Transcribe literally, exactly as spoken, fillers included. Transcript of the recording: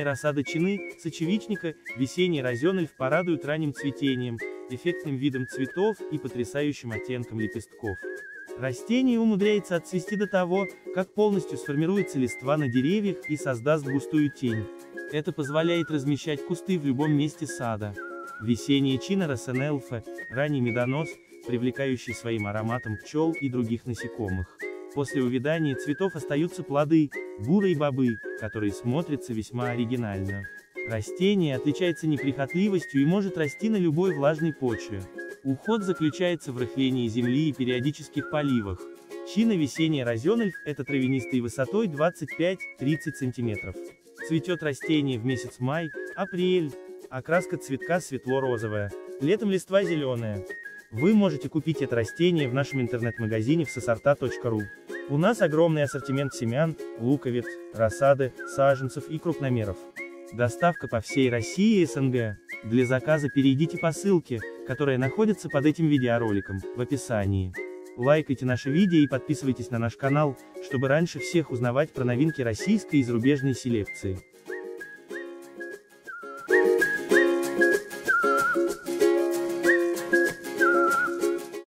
и рассада чины, сочевичника, весенний розенэльф порадуют ранним цветением, эффектным видом цветов и потрясающим оттенком лепестков. Растение умудряется отцвести до того, как полностью сформируется листва на деревьях и создаст густую тень. Это позволяет размещать кусты в любом месте сада. Весенняя чина розенэльфа – ранний медонос, привлекающий своим ароматом пчел и других насекомых. После увядания цветов остаются плоды, бурые бобы, которые смотрятся весьма оригинально. Растение отличается неприхотливостью и может расти на любой влажной почве. Уход заключается в рыхлении земли и периодических поливах. Чина весенняя розенэльф – это травянистый высотой двадцать пять — тридцать сантиметров. Цветет растение в месяц май-апрель. Окраска цветка светло-розовая, летом листва зеленая. Вы можете купить это растение в нашем интернет-магазине в се сорта точка ру. У нас огромный ассортимент семян, луковиц, рассады, саженцев и крупномеров. Доставка по всей России и эс эн гэ. Для заказа перейдите по ссылке, которая находится под этим видеороликом, в описании. Лайкайте наши видео и подписывайтесь на наш канал, чтобы раньше всех узнавать про новинки российской и зарубежной селекции.